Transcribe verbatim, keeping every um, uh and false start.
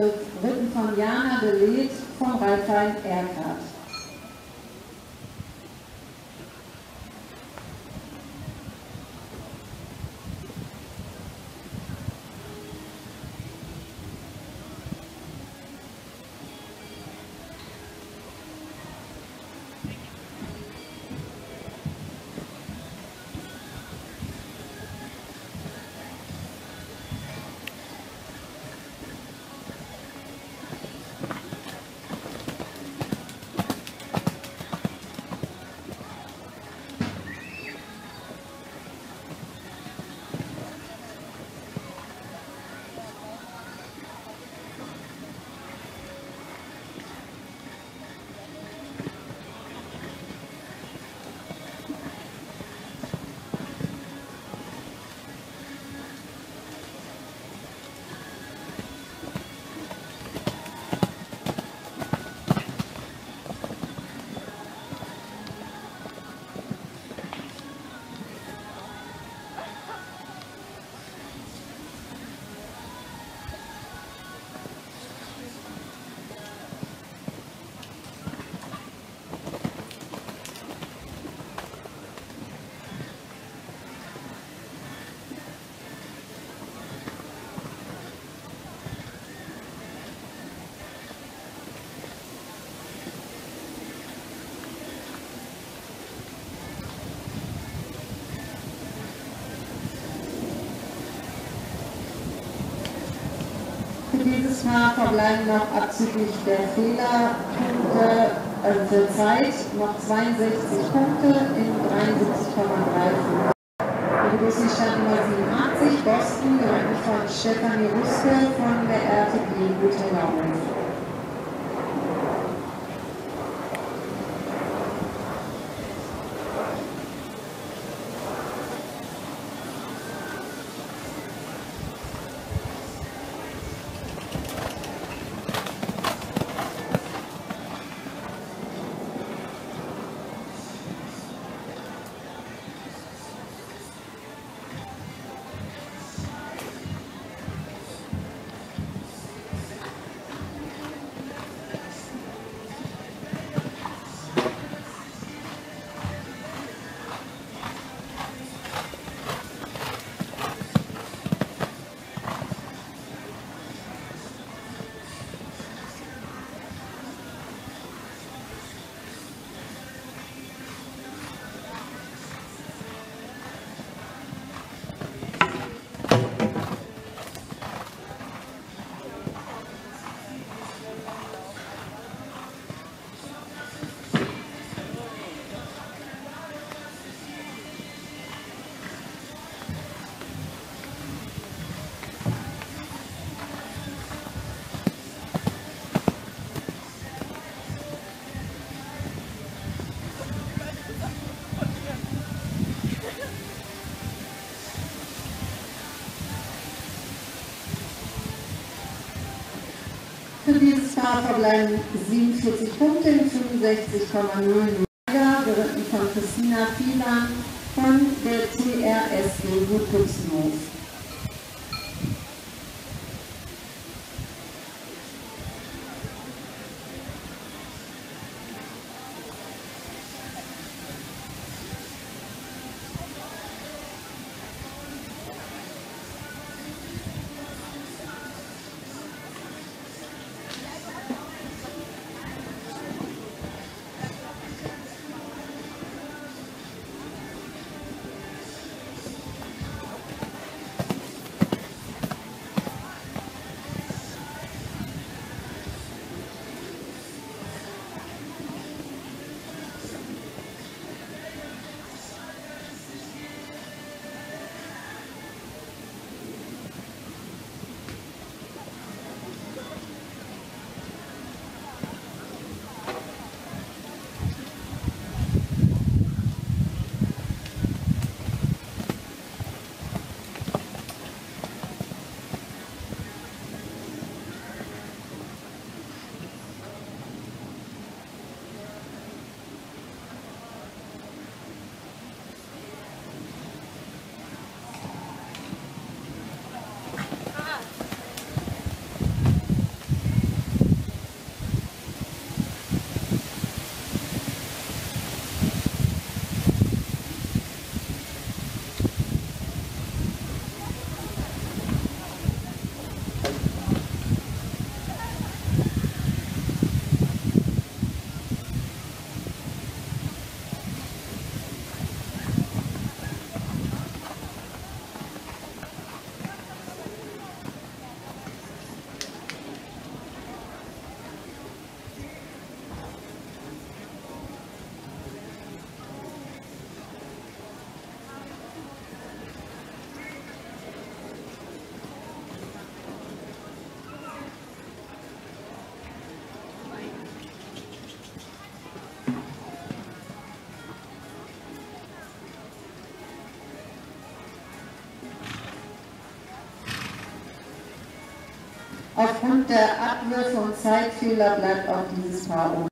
Written von Jana de Leet vom Rhein-Thein. Dieses Mal verbleiben noch abzüglich der Fehlerpunkte, also der Zeit, noch zweiundsechzig Punkte in dreiundsiebzig Komma drei. Die Begrüßungsstadt Nummer siebenundachtzig, Boston, geleitet von Stefanie Ruske von der R T G Guternerhof. Für dieses Paar verbleiben siebenundvierzig Punkte in fünfundsechzig Komma null, geritten von Christina Fieland von der C R S G Guternerhof. Aufgrund der Abwürfe und Zeitfehler bleibt auch dieses Mal oben.